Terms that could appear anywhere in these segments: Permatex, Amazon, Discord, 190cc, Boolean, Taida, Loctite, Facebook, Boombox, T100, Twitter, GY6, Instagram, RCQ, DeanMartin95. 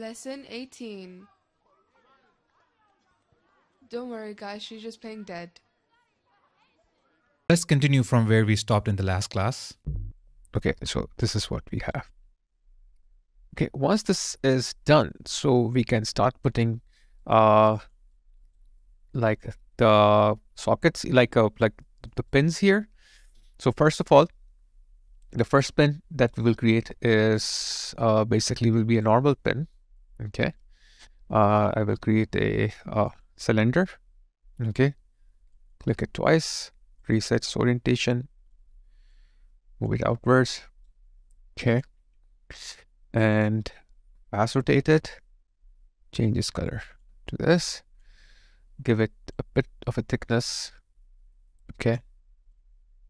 Lesson 18. Don't worry guys, she's just playing dead. Let's continue from where we stopped in the last class. Okay, so this is what we have. Okay, once this is done, so we can start putting like the sockets, like the pins here. So first of all, the first pin that we will create is basically will be a normal pin. Okay, I will create a cylinder. Okay, click it twice, resets orientation, move it outwards. Okay, and pass rotate it, change its color to this, give it a bit of a thickness. Okay,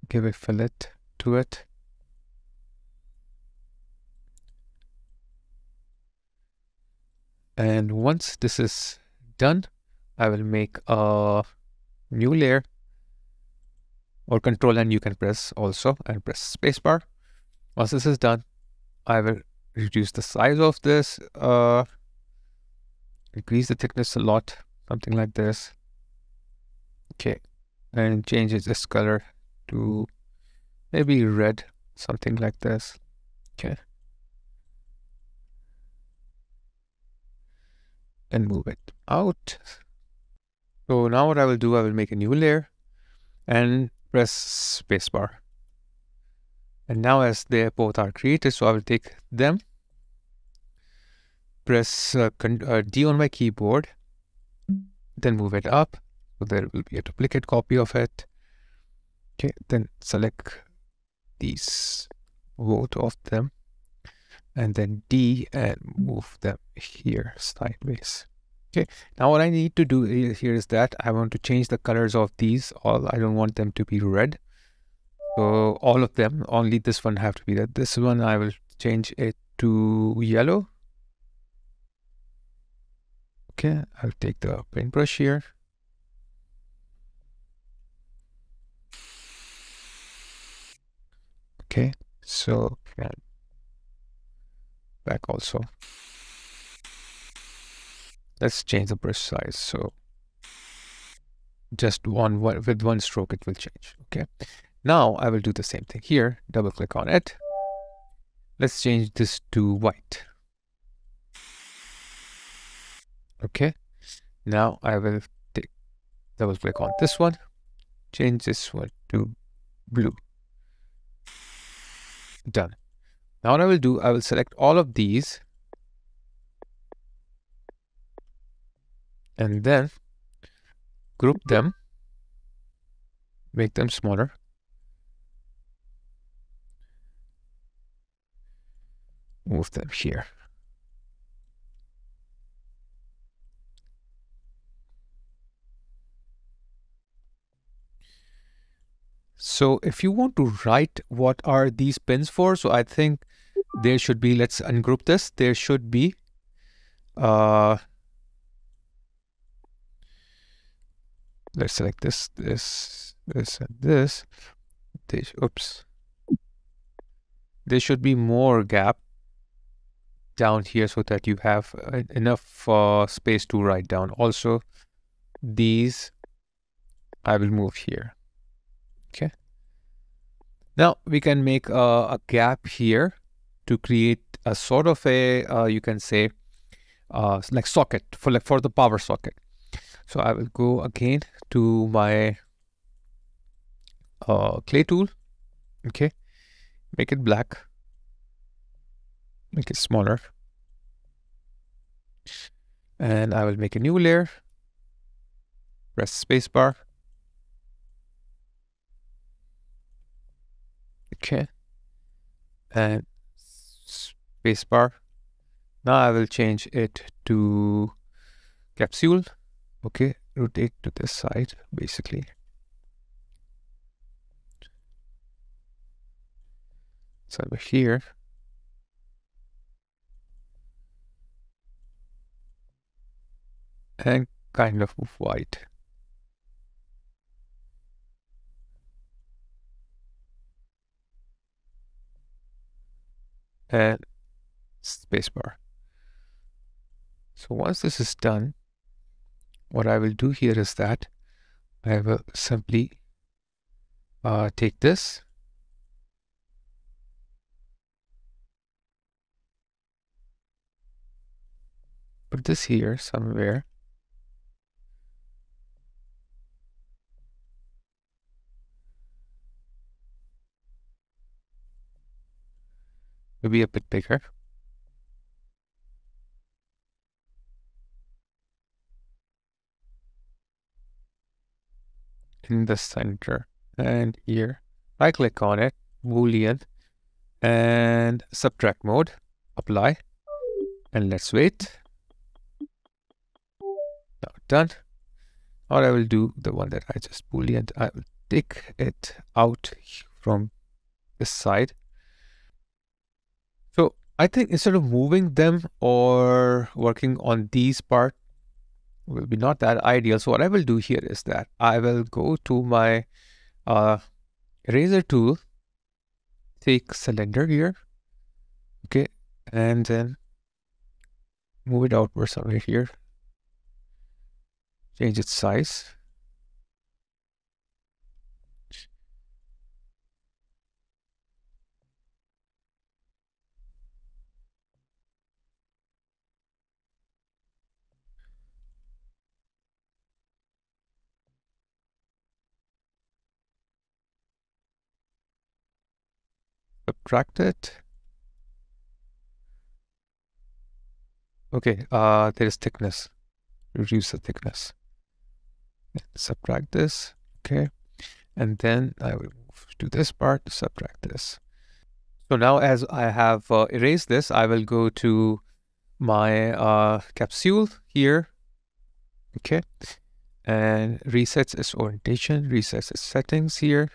give a fillet to it. And once this is done, I will make a new layer, or control and you can press also and press spacebar. Once this is done, I will reduce the size of this, increase the thickness a lot, something like this. Okay, and change this color to maybe red, something like this. Okay. And move it out. So now what I will do, I will make a new layer and press spacebar. And now as they both are created, so I will take them, press D on my keyboard, then move it up. So there will be a duplicate copy of it. Okay, then select these, both of them, and then D and move them here sideways. Okay, now what I need to do here is that I want to change the colors of these all. I don't want them to be red, so all of them, only this one have to be red. This one I will change it to yellow. Okay, I'll take the paintbrush here. Okay, so back also. Let's change the brush size, so just one, with one stroke it will change. Okay, now I will do the same thing here, double click on it. Let's change this to white. Okay, now I will take double click on this one, change this one to blue. Done. Now what I will do, I will select all of these and then group them, make them smaller. Move them here. So if you want to write what are these pins for, so I think there should be, let's ungroup this, there should be let's select this, this and this. Oops, there should be more gap down here so that you have enough space to write down. Also these I will move here. Okay, now we can make a gap here to create a sort of a you can say like socket for the power socket. So I will go again to my clay tool. Okay, make it black, make it smaller, and I will make a new layer, press spacebar. Okay, and spacebar. Now I will change it to capsule. Okay, rotate to this side basically. So over here. And kind of move white. And spacebar. So once this is done, what I will do here is that I will simply take this . Put this here somewhere. Maybe a bit bigger. In the center and here. I click on it, Boolean, and subtract mode, apply, and let's wait. Now done. Or I will do the one that I just booleaned. I will take it out from this side. So I think instead of moving them or working on these part will be not that ideal. So what I will do here is that I will go to my eraser tool, take cylinder here, okay, and then move it outward somewhere here. Change its size. Subtract it. Okay, there is thickness. Reduce the thickness. Subtract this, okay, and then I will move to this part to subtract this. So now as I have erased this, I will go to my capsule here, okay, and resets its orientation, resets its settings here,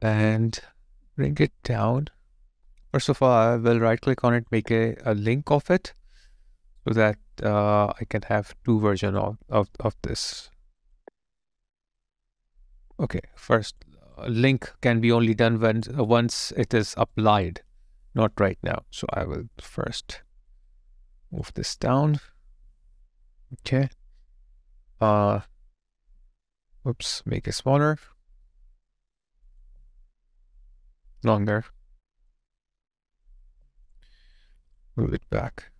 and bring it down. First of all, I will right click on it, make a link of it so that I can have two versions of this. Okay, first link can be only done when once it is applied, not right now. So I will first move this down. Okay. Oops, make it smaller, longer. Move it back.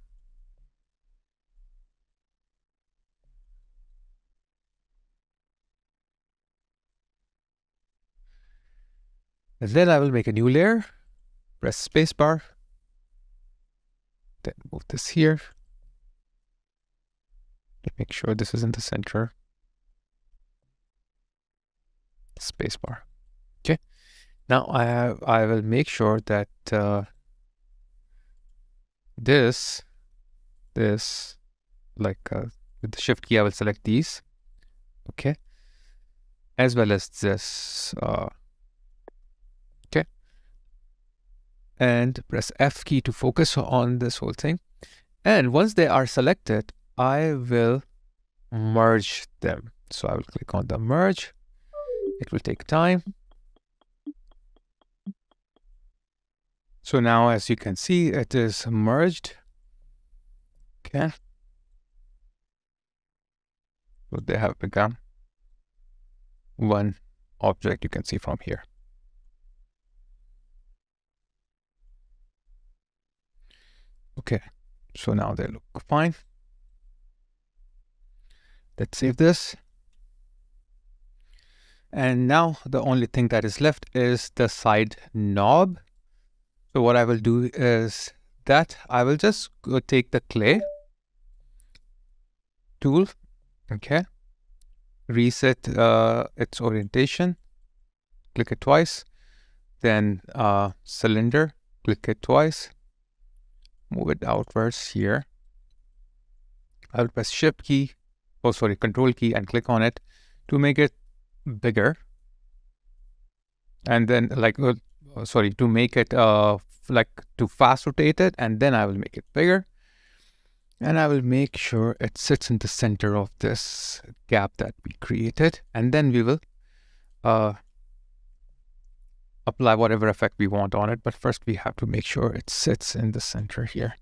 And then I will make a new layer, press spacebar, then move this here. Make sure this is in the center. Spacebar. Okay. Now I will make sure that this, like with the shift key, I will select these. Okay. As well as this. And press F key to focus on this whole thing. And once they are selected, I will merge them. So I will click on the merge. It will take time. So now, as you can see, it is merged. Okay. So they have become one object, you can see from here. Okay, so now they look fine. Let's save this. And now the only thing that is left is the side knob. So what I will do is that I will just go take the clay tool, okay, reset its orientation, click it twice, then cylinder, click it twice. Move it outwards here. I will press shift key, oh sorry, control key, and click on it to make it bigger. And then like, sorry, to make it like to fast rotate it, and then I will make it bigger. And I will make sure it sits in the center of this gap that we created. And then we will apply whatever effect we want on it, but first we have to make sure it sits in the center here.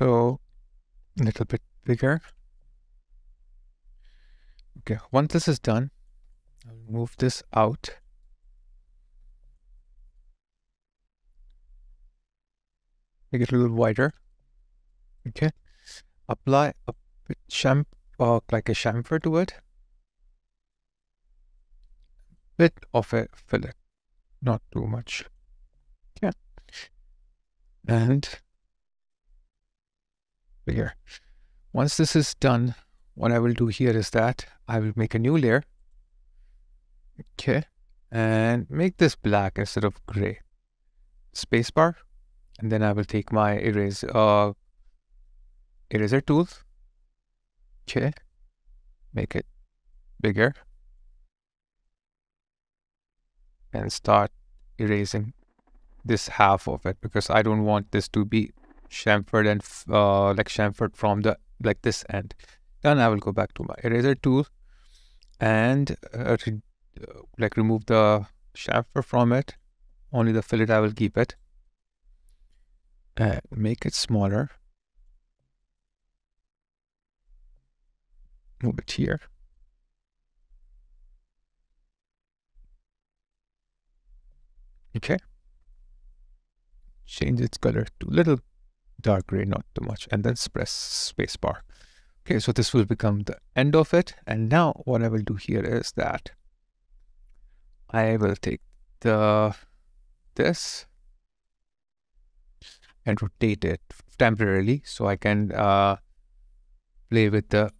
So a little bit bigger. Okay, once this is done, I'll move this out. Make it a little wider. Okay, apply a bit like a chamfer to it. Bit of a fillet, not too much. Yeah, and here. Once this is done, what I will do here is that I will make a new layer. Okay, and make this black instead of gray. Spacebar, and then I will take my eraser tool. Okay, make it bigger. And start erasing this half of it, because I don't want this to be chamfered and chamfered from the this end. Then I will go back to my eraser tool and remove the chamfer from it. Only the fillet I will keep it. Make it smaller. Move it here. Okay, change its color to a little dark gray, not too much, and then press spacebar. Okay, so this will become the end of it. And now what I will do here is that I will take this and rotate it temporarily so I can play with the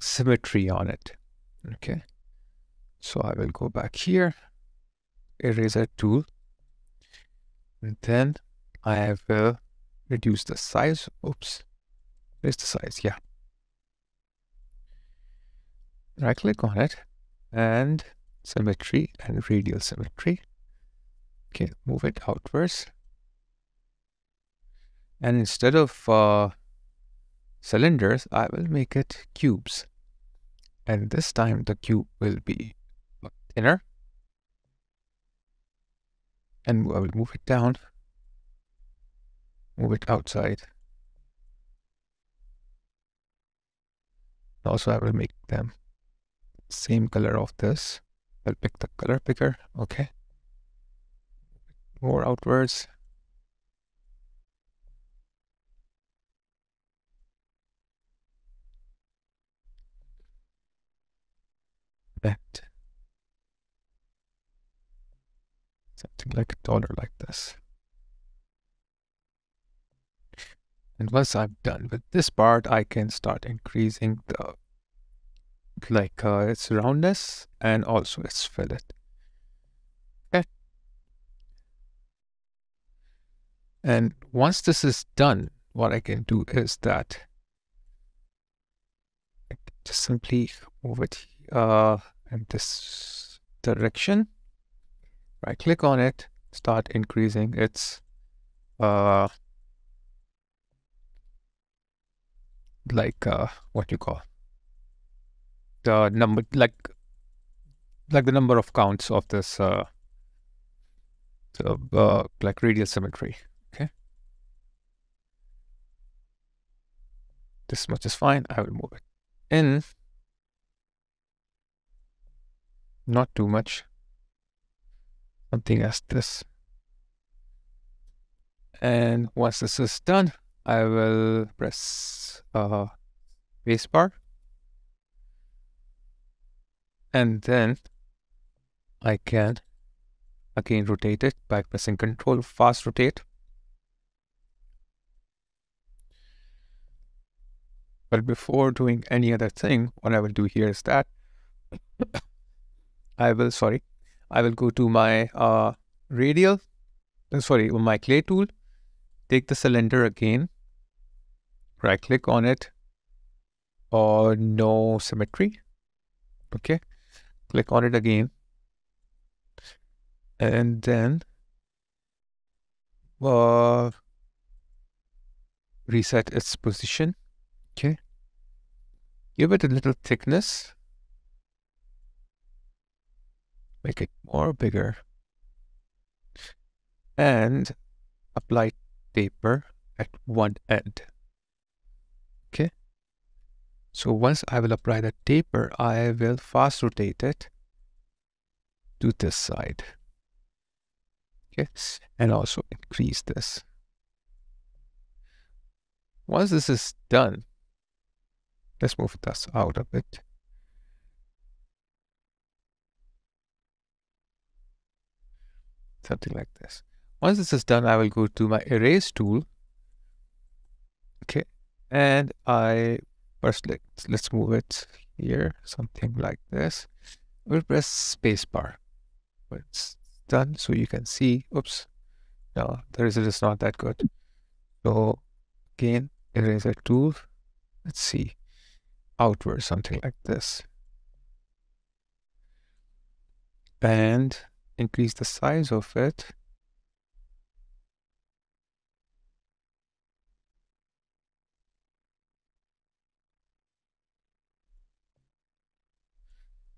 symmetry on it. Okay, so I will go back here, eraser tool, and then I will reduce the size. Oops, where's the size? Yeah, right click on it and symmetry and radial symmetry. Okay, move it outwards, and instead of cylinders I will make it cubes, and this time the cube will be thinner. And I will move it down, move it outside. Also, I will make them same color of this. I'll pick the color picker. Okay. More outwards. That. Something like a dollar like this. And once I'm done with this part, I can start increasing the its roundness and also its fillet. Okay. And once this is done, what I can do is that I can just simply move it in this direction. Right click on it, start increasing its the number, the number of counts of this radial symmetry. Okay, this much is fine. I will move it in, not too much. Something as this. And once this is done, I will press spacebar, and then I can again rotate it by pressing Ctrl fast rotate. But before doing any other thing, what I will do here is that I will go to my my clay tool, take the cylinder again, right click on it, or no symmetry. Okay, click on it again, and then reset its position. Okay, give it a little thickness. Make it more bigger and apply taper at one end. Okay. So once I will apply the taper, I will fast rotate it to this side. Okay. And also increase this. Once this is done, let's move this out a bit. Something like this. Once this is done, I will go to my erase tool. Okay. And I first, let's move it here. Something like this. We'll press spacebar. It's done. So you can see, oops, no, the result is not that good. So again, erase tool. Let's see. Outward, something like this, and increase the size of it.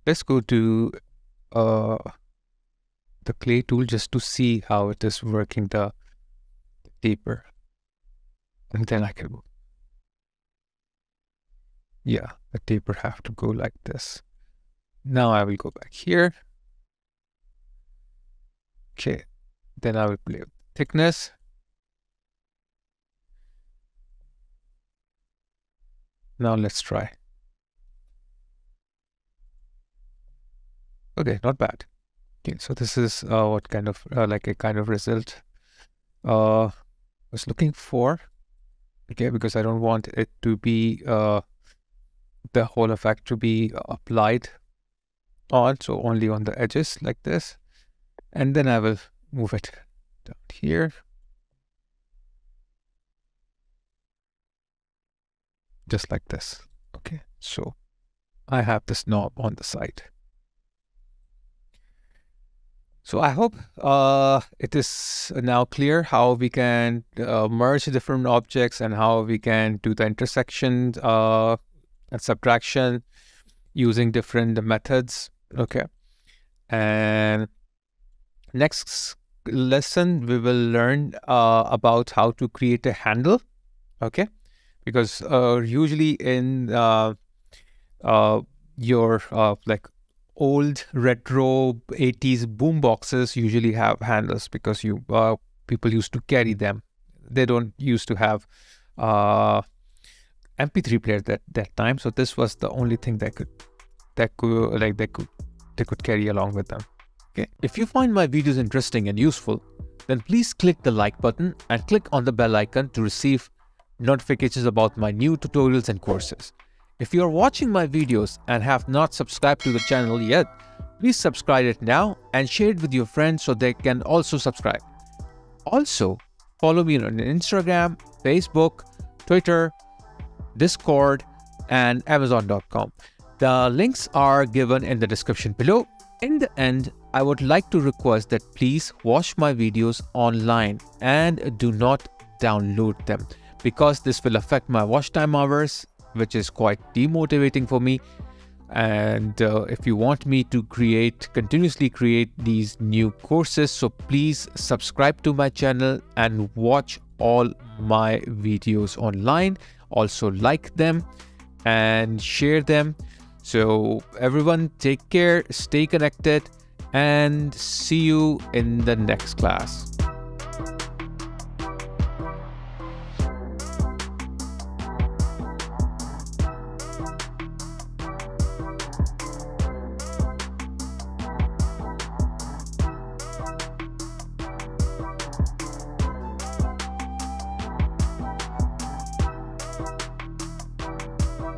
Let's go to the clay tool just to see how it is working, the taper, and then I can move. Yeah, the taper have to go like this. Now I will go back here. Okay, then I will play with thickness. Now let's try. Okay, not bad. Okay, so this is what kind of like a kind of result I was looking for. Okay, because I don't want it to be the whole effect to be applied on, so only on the edges like this, and then I will move it down here just like this. Okay, so I have this knob on the side. So I hope it is now clear how we can merge different objects and how we can do the intersection and subtraction using different methods. Okay, and next lesson we will learn about how to create a handle. Okay, because usually in your like old retro 80s boomboxes usually have handles, because you people used to carry them. They don't used to have MP3 player that time, so this was the only thing they could carry along with them. Okay, if you find my videos interesting and useful, then please click the like button and click on the bell icon to receive notifications about my new tutorials and courses. If you are watching my videos and have not subscribed to the channel yet, please subscribe it now and share it with your friends so they can also subscribe. Also, follow me on Instagram, Facebook, Twitter, Discord, and Amazon.com. The links are given in the description below. In the end, I would like to request that please watch my videos online and do not download them, because this will affect my watch time hours, which is quite demotivating for me. And if you want me to continuously create these new courses, so please subscribe to my channel and watch all my videos online. Also like them and share them. So everyone, take care, stay connected, and see you in the next class.